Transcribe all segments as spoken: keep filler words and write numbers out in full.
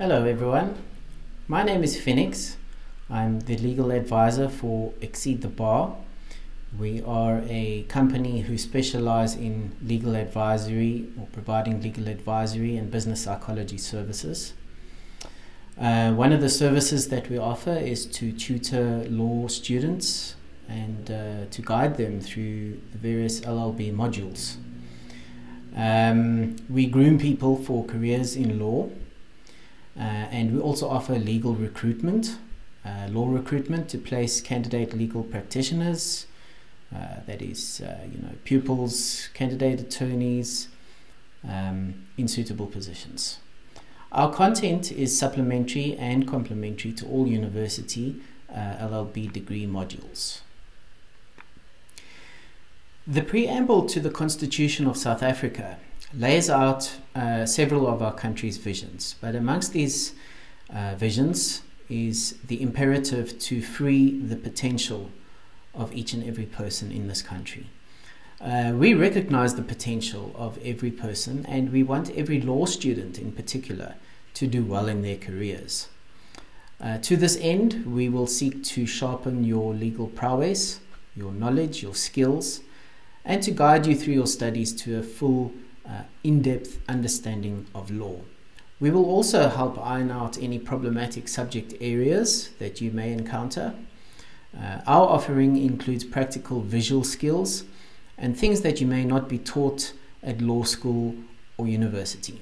Hello everyone, my name is Phoenix. I'm the legal advisor for Exceed the Bar. We are a company who specialize in legal advisory or providing legal advisory and business psychology services. Uh, one of the services that we offer is to tutor law students and uh, to guide them through the various L L B modules. Um, we groom people for careers in law. Uh, and we also offer legal recruitment, uh, law recruitment to place candidate legal practitioners, uh, that is, uh, you know, pupils, candidate attorneys, um, in suitable positions. Our content is supplementary and complementary to all university uh, L L B degree modules. The preamble to the Constitution of South Africa lays out uh, several of our country's visions, but amongst these uh, visions is the imperative to free the potential of each and every person in this country. Uh, we recognize the potential of every person, and we want every law student in particular to do well in their careers. Uh, to this end, we will seek to sharpen your legal prowess, your knowledge, your skills, and to guide you through your studies to a full Uh, in-depth understanding of law. We will also help iron out any problematic subject areas that you may encounter. Uh, our offering includes practical visual skills and things that you may not be taught at law school or university.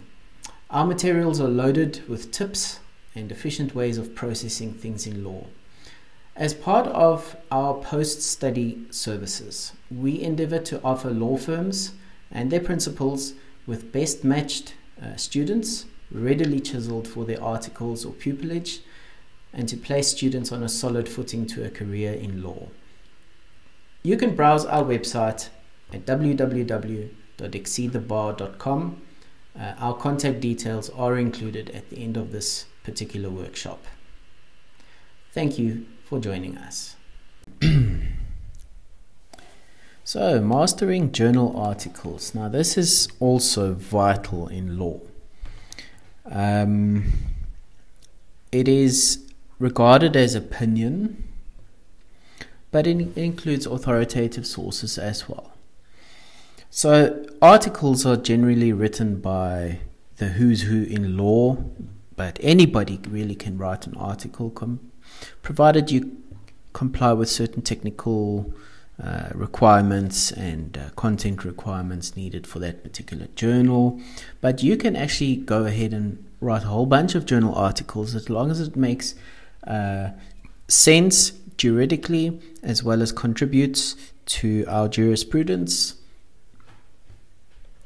Our materials are loaded with tips and efficient ways of processing things in law. As part of our post-study services, we endeavor to offer law firms and their principals with best matched uh, students readily chiseled for their articles or pupillage, and to place students on a solid footing to a career in law. You can browse our website at w w w dot exceed the bar dot com. Uh, our contact details are included at the end of this particular workshop. Thank you for joining us. So, mastering journal articles. Now, this is also vital in law. Um, it is regarded as opinion, but it includes authoritative sources as well. So, articles are generally written by the who's who in law, but anybody really can write an article, com- provided you comply with certain technical Uh, requirements and uh, content requirements needed for that particular journal. But you can actually go ahead and write a whole bunch of journal articles as long as it makes uh, sense juridically, as well as contributes to our jurisprudence.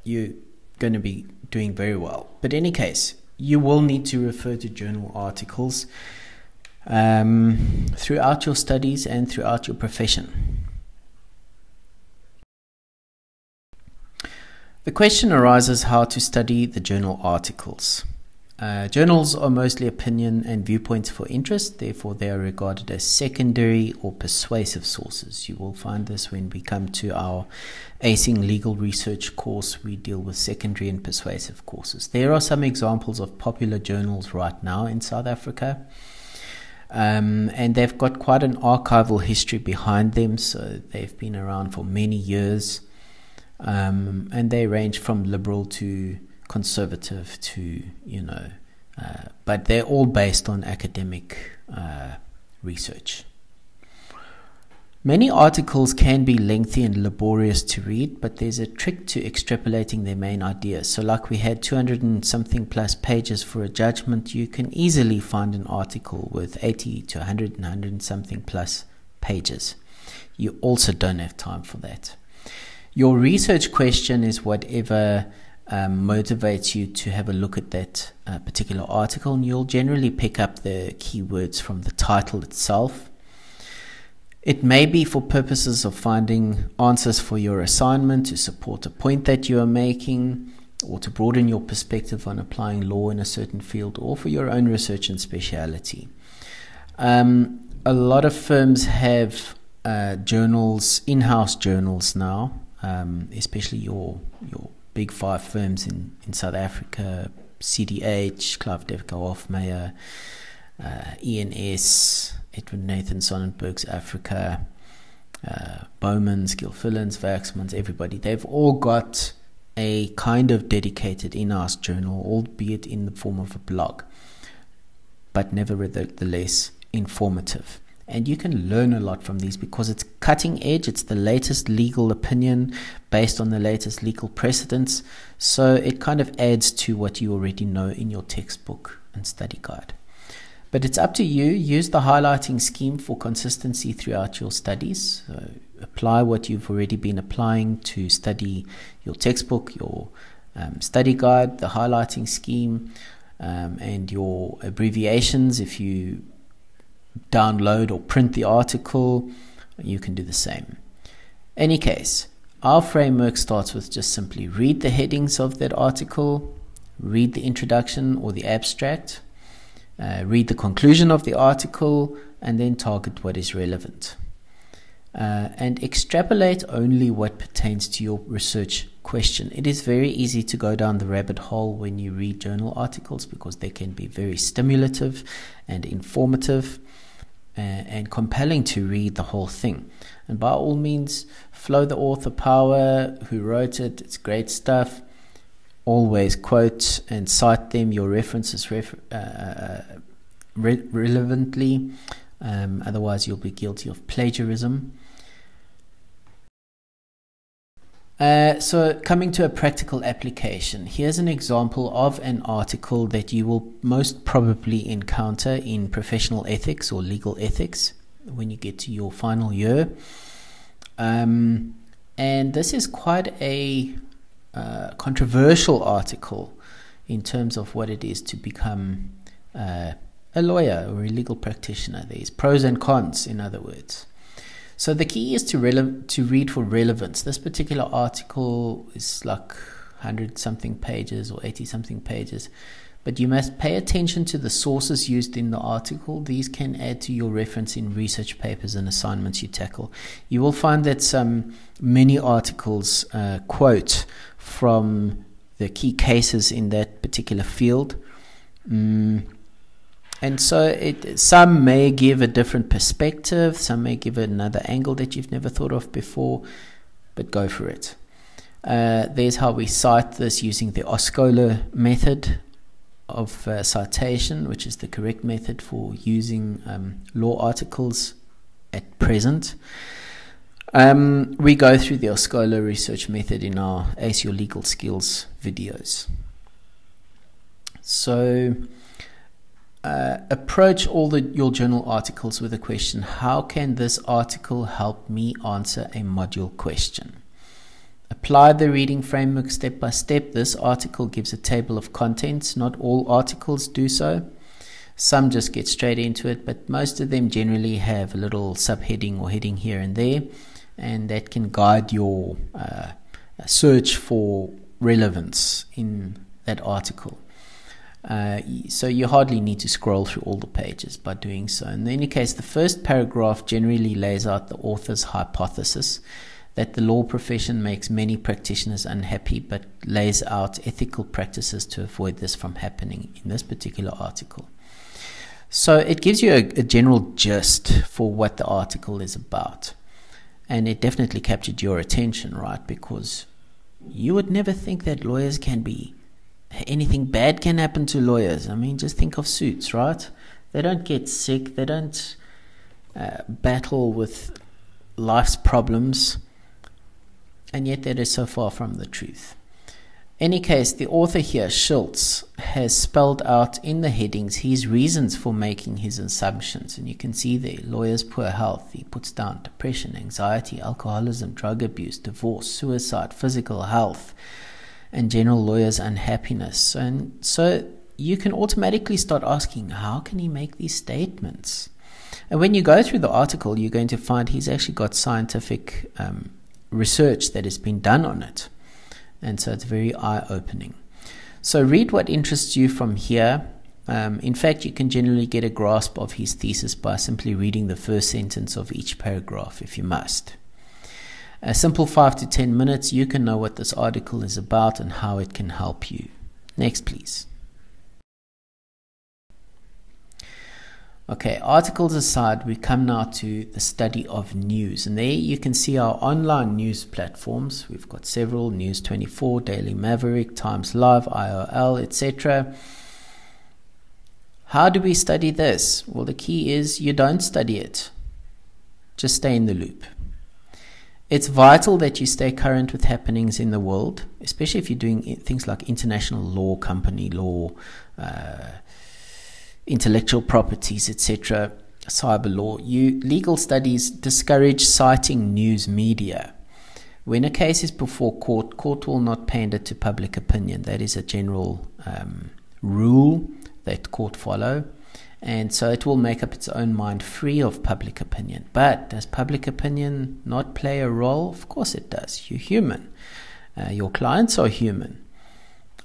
You're going to be doing very well. But in any case, you will need to refer to journal articles um, throughout your studies and throughout your profession. The question arises how to study the journal articles. Uh, journals are mostly opinion and viewpoints for interest, therefore they are regarded as secondary or persuasive sources. You will find this when we come to our ACEing legal research course. We deal with secondary and persuasive courses. There are some examples of popular journals right now in South Africa. Um, and they've got quite an archival history behind them, so they've been around for many years. Um, and they range from liberal to conservative to, you know, uh, but they're all based on academic uh, research. Many articles can be lengthy and laborious to read, but there's a trick to extrapolating their main ideas. So like we had two hundred and something plus pages for a judgment, you can easily find an article with eighty to one hundred and one hundred and something plus pages. You also don't have time for that. Your research question is whatever um, motivates you to have a look at that uh, particular article, and you'll generally pick up the keywords from the title itself. It may be for purposes of finding answers for your assignment, to support a point that you are making, or to broaden your perspective on applying law in a certain field, or for your own research and speciality. Um, a lot of firms have uh, journals, in-house journals now. Um, especially your your big five firms in, in South Africa, C D H, Clive Devko Offmeyer, uh, E N S, Edward Nathan Sonnenberg's Africa, uh, Bowman's, Gilfillan's, Vaxman's, everybody. They've all got a kind of dedicated in-house journal, albeit in the form of a blog, but nevertheless informative. And you can learn a lot from these because it's cutting edge. It's the latest legal opinion based on the latest legal precedents. So it kind of adds to what you already know in your textbook and study guide. But it's up to you. Use the highlighting scheme for consistency throughout your studies. So apply what you've already been applying to study your textbook, your um, study guide, the highlighting scheme, um, and your abbreviations. If you download or print the article, you can do the same. Any case, our framework starts with just simply read the headings of that article, read the introduction or the abstract, uh, read the conclusion of the article, and then target what is relevant. Uh, and extrapolate only what pertains to your research question. It is very easy to go down the rabbit hole when you read journal articles because they can be very stimulative and informative and, and compelling to read the whole thing. And by all means, flow the author power, who wrote it, it's great stuff. Always quote and cite them, your references refer, uh, re relevantly. Um, otherwise, you'll be guilty of plagiarism. Uh, so coming to a practical application, here's an example of an article that you will most probably encounter in professional ethics or legal ethics when you get to your final year. Um, and this is quite a uh, controversial article in terms of what it is to become uh, a lawyer or a legal practitioner. There's pros and cons, in other words. So the key is to, to read for relevance. This particular article is like one hundred something pages or eighty something pages, but you must pay attention to the sources used in the article. These can add to your reference in research papers and assignments you tackle. You will find that some many articles uh, quote from the key cases in that particular field. Mm. And so it, some may give a different perspective, some may give another angle that you've never thought of before, but go for it. Uh, there's how we cite this using the OSCOLA method of uh, citation, which is the correct method for using um, law articles at present. Um, we go through the OSCOLA research method in our Ace Your Legal Skills videos. So... Uh, approach all the, your journal articles with the question, how can this article help me answer a module question? Apply the reading framework step by step. This article gives a table of contents. Not all articles do so. Some just get straight into it, but most of them generally have a little subheading or heading here and there, and that can guide your uh, search for relevance in that article. Uh, so you hardly need to scroll through all the pages by doing so. In any case, the first paragraph generally lays out the author's hypothesis that the law profession makes many practitioners unhappy, but lays out ethical practices to avoid this from happening in this particular article. So it gives you a, a general gist for what the article is about. And it definitely captured your attention, right? Because you would never think that lawyers can be... anything bad can happen to lawyers. I mean, just think of suits, right? They don't get sick. They don't uh, battle with life's problems. And yet that is so far from the truth. Any case, the author here, Schultz, has spelled out in the headings his reasons for making his assumptions. And you can see there, lawyers' poor health. He puts down depression, anxiety, alcoholism, drug abuse, divorce, suicide, physical health, and general lawyers' unhappiness. And so you can automatically start asking, how can he make these statements? And when you go through the article, you're going to find he's actually got scientific um, research that has been done on it. And so it's very eye-opening. So read what interests you from here. Um, in fact, you can generally get a grasp of his thesis by simply reading the first sentence of each paragraph, if you must. A simple five to ten minutes, you can know what this article is about and how it can help you. Next, please. Okay, articles aside, we come now to the study of news. And there you can see our online news platforms. We've got several, News twenty-four, Daily Maverick, Times Live, I O L, et cetera. How do we study this? Well, the key is you don't study it. Just stay in the loop. It's vital that you stay current with happenings in the world, especially if you're doing things like international law, company law, uh, intellectual properties, et cetera, cyber law. You, legal studies discourage citing news media. When a case is before court, court will not pander to public opinion. That is a general um, rule that court follow. And so it will make up its own mind free of public opinion. But does public opinion not play a role? Of course it does. You're human. Uh, your clients are human.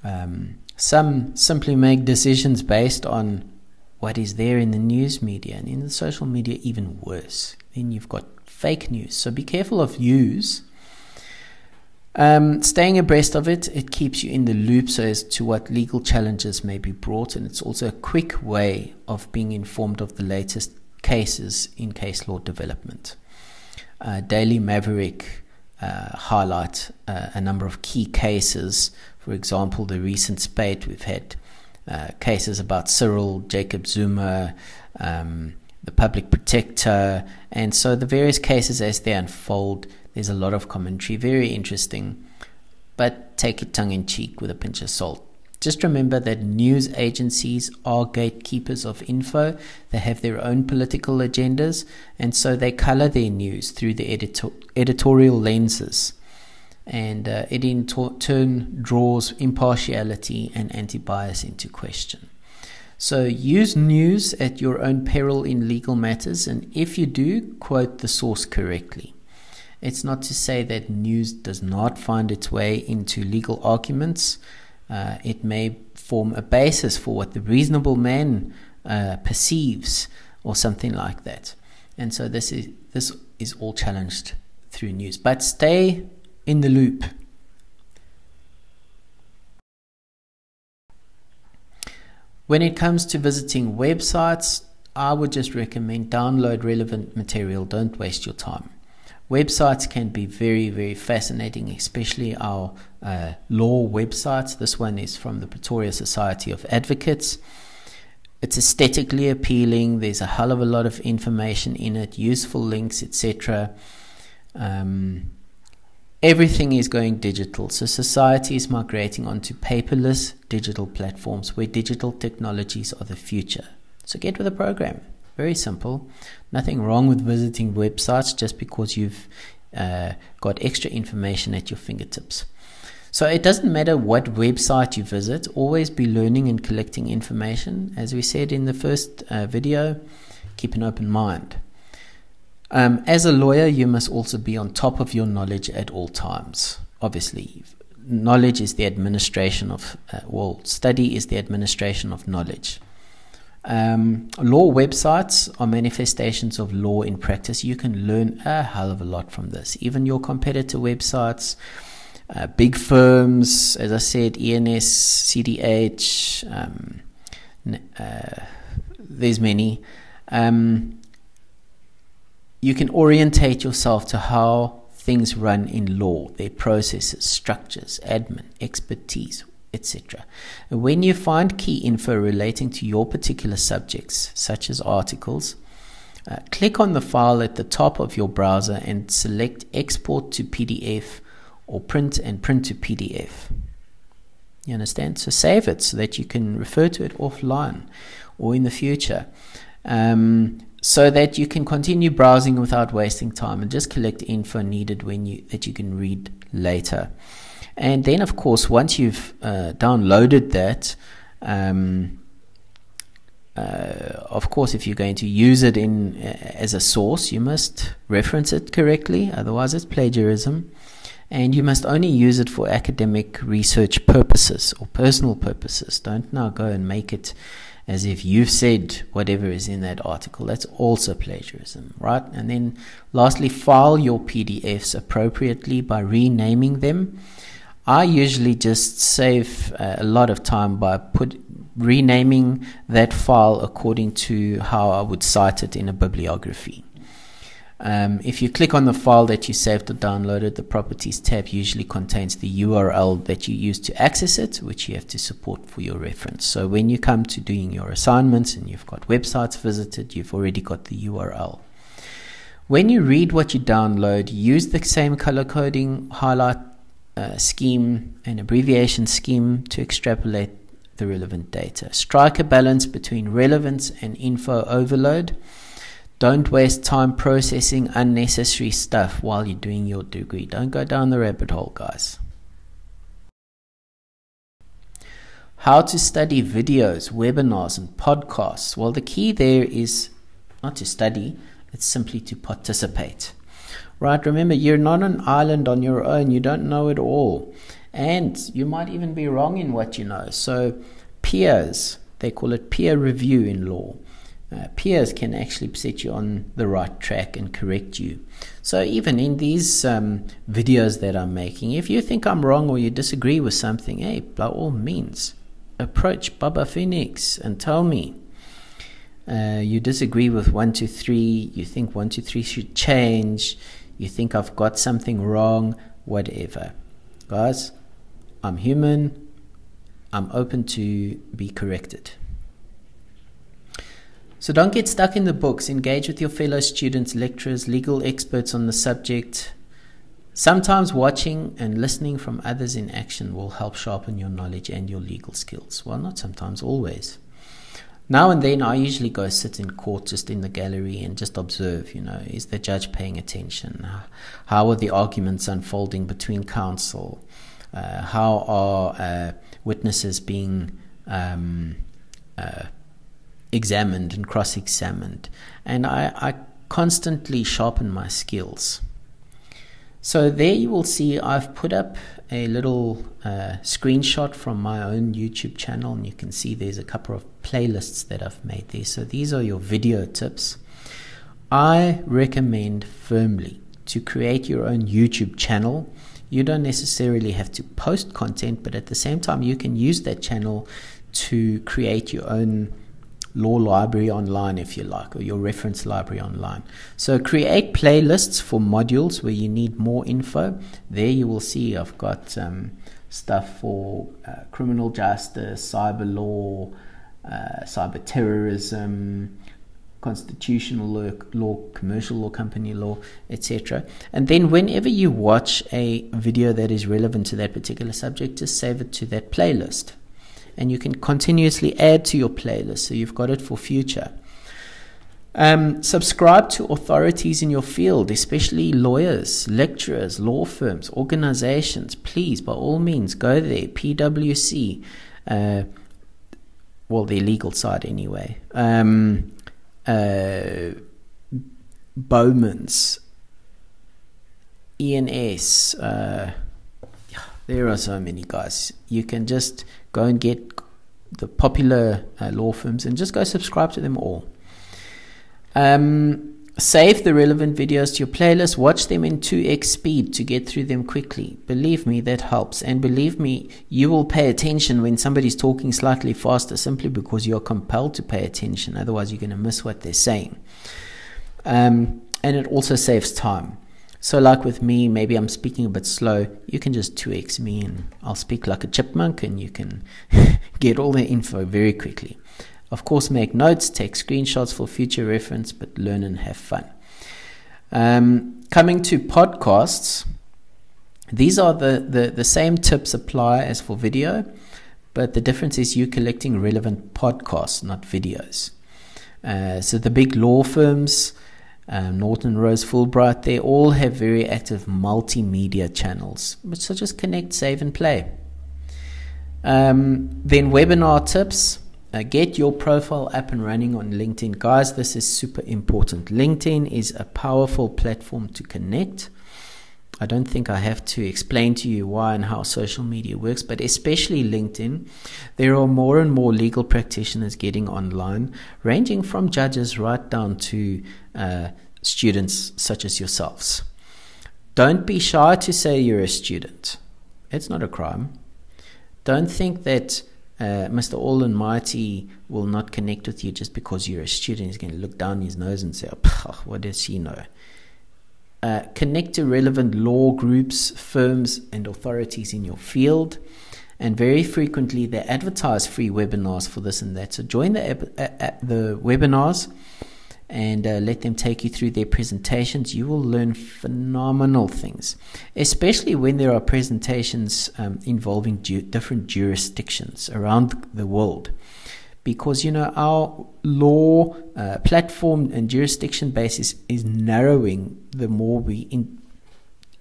Um, some simply make decisions based on what is there in the news media, and in the social media even worse. Then you've got fake news. So be careful of news. Um, staying abreast of it, it keeps you in the loop so as to what legal challenges may be brought, and it's also a quick way of being informed of the latest cases in case law development. Uh, Daily Maverick uh, highlight uh, a number of key cases, for example, the recent spate we've had. Uh, cases about Cyril, Jacob Zuma, um, the public protector, and so the various cases as they unfold, there's a lot of commentary, very interesting, but take it tongue-in-cheek with a pinch of salt. Just remember that news agencies are gatekeepers of info. They have their own political agendas, and so they color their news through the editor editorial lenses. And uh, it in turn draws impartiality and anti-bias into question. So use news at your own peril in legal matters, and if you do, quote the source correctly. It's not to say that news does not find its way into legal arguments. Uh, it may form a basis for what the reasonable man uh, perceives or something like that. And so this is, this is all challenged through news. But stay in the loop. When it comes to visiting websites, I would just recommend download relevant material. Don't waste your time. Websites can be very, very fascinating, especially our uh, law websites. This one is from the Pretoria Society of Advocates. It's aesthetically appealing. There's a hell of a lot of information in it, useful links, et cetera. Um, Everything is going digital, so society is migrating onto paperless digital platforms where digital technologies are the future. So get with the program. Very simple. Nothing wrong with visiting websites just because you've uh, got extra information at your fingertips. So it doesn't matter what website you visit, always be learning and collecting information. As we said in the first uh, video, keep an open mind. Um, as a lawyer, you must also be on top of your knowledge at all times. Obviously, knowledge is the administration of, uh, well, study is the administration of knowledge. Um, law websites are manifestations of law in practice. You can learn a hell of a lot from this. Even your competitor websites, uh, big firms, as I said, E N S, C D H, um, uh, there's many. Um, You can orientate yourself to how things run in law, their processes, structures, admin, expertise, et cetera. When you find key info relating to your particular subjects, such as articles, uh, click on the file at the top of your browser and select Export to P D F or Print and Print to P D F. You understand? So save it so that you can refer to it offline or in the future. Um, so that you can continue browsing without wasting time and just collect info needed when you that you can read later. And then, of course, once you've uh, downloaded that, um, uh, of course, if you're going to use it in uh, as a source, you must reference it correctly, otherwise it's plagiarism. And you must only use it for academic research purposes or personal purposes. Don't now go and make it as if you've said whatever is in that article. That's also plagiarism, right? And then lastly, file your P D Fs appropriately by renaming them. I usually just save uh, a lot of time by put renaming that file according to how I would cite it in a bibliography. Um, if you click on the file that you saved or downloaded, the Properties tab usually contains the U R L that you use to access it, which you have to support for your reference. So when you come to doing your assignments and you've got websites visited, you've already got the U R L. When you read what you download, use the same color coding, highlight uh, scheme, and abbreviation scheme to extrapolate the relevant data. Strike a balance between relevance and info overload. Don't waste time processing unnecessary stuff while you're doing your degree. Don't go down the rabbit hole, guys. How to study videos, webinars, and podcasts. Well, the key there is not to study, it's simply to participate. Right, remember, you're not an island on your own. You don't know it all. And you might even be wrong in what you know. So peers, they call it peer review in law. Uh, peers can actually set you on the right track and correct you. So even in these um, videos that I'm making, if you think I'm wrong or you disagree with something, hey, by all means, approach Baba Phoenix and tell me uh, you disagree with one two three, you think one two three should change, you think I've got something wrong, whatever. Guys, I'm human, I'm open to be corrected. So don't get stuck in the books. Engage with your fellow students, lecturers, legal experts on the subject. Sometimes watching and listening from others in action will help sharpen your knowledge and your legal skills. Well, not sometimes, always. Now and then I usually go sit in court, just in the gallery, and just observe, you know, is the judge paying attention? How are the arguments unfolding between counsel? Uh, how are uh, witnesses being um, uh, examined and cross-examined? And I, I constantly sharpen my skills. So there you will see I've put up a little uh, screenshot from my own YouTube channel, and you can see there's a couple of playlists that I've made there. So these are your video tips. I recommend firmly to create your own YouTube channel. You don't necessarily have to post content, but at the same time you can use that channel to create your own law library online, if you like, or your reference library online. So create playlists for modules where you need more info. There you will see I've got um, stuff for uh, criminal justice, cyber law, uh, cyber terrorism, constitutional law, law, commercial law, company law, et cetera. And then whenever you watch a video that is relevant to that particular subject, just save it to that playlist. And you can continuously add to your playlist, so you've got it for future. Um, subscribe to authorities in your field, especially lawyers, lecturers, law firms, organizations. Please, by all means, go there. P W C, uh, well, the legal side anyway. Um, uh, Bowman's, E N S. Uh, there are so many, guys. You can just go and get the popular uh, law firms and just go subscribe to them all. Um, save the relevant videos to your playlist. Watch them in two X speed to get through them quickly. Believe me, that helps. And believe me, you will pay attention when somebody's talking slightly faster, simply because you're compelled to pay attention. Otherwise, you're going to miss what they're saying. Um, and it also saves time. So like with me, maybe I'm speaking a bit slow. You can just two X me and I'll speak like a chipmunk, and you can get all the info very quickly. Of course, make notes, take screenshots for future reference, but learn and have fun. Um, coming to podcasts, these are the, the, the same tips apply as for video, but the difference is you collecting relevant podcasts, not videos. Uh, so the big law firms, Um, Norton Rose Fulbright, they all have very active multimedia channels. So just connect, save, and play. Um, then webinar tips. Uh, get your profile up and running on LinkedIn. Guys, this is super important. LinkedIn is a powerful platform to connect. I don't think I have to explain to you why and how social media works, but especially LinkedIn. There are more and more legal practitioners getting online, ranging from judges right down to uh, students such as yourselves. Don't be shy to say you're a student. It's not a crime. Don't think that Uh, Mister All-Almighty will not connect with you just because you're a student. He's going to look down his nose and say, oh, what does he know? Uh, connect to relevant law groups, firms, and authorities in your field. And very frequently, they advertise free webinars for this and that. So join the, uh, the webinars and uh, let them take you through their presentations. You will learn phenomenal things, especially when there are presentations um, involving ju different jurisdictions around the world, because you know our law uh, platform and jurisdiction basis is narrowing the more we in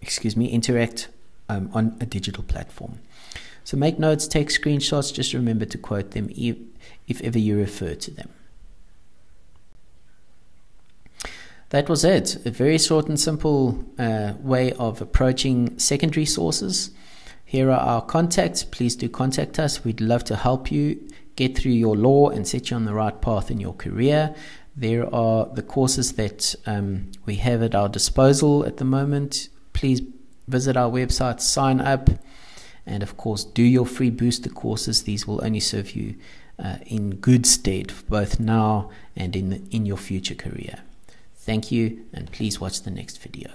excuse me interact um, on a digital platform. So make notes, take screenshots, just remember to quote them if, if ever you refer to them. That was it. A very short and simple uh, way of approaching secondary sources. Here are our contacts. Please do contact us. We'd love to help you get through your law and set you on the right path in your career. There are the courses that um, we have at our disposal at the moment. Please visit our website, sign up, and of course do your free booster courses. These will only serve you uh, in good stead both now and in, the, in your future career. Thank you, and please watch the next video.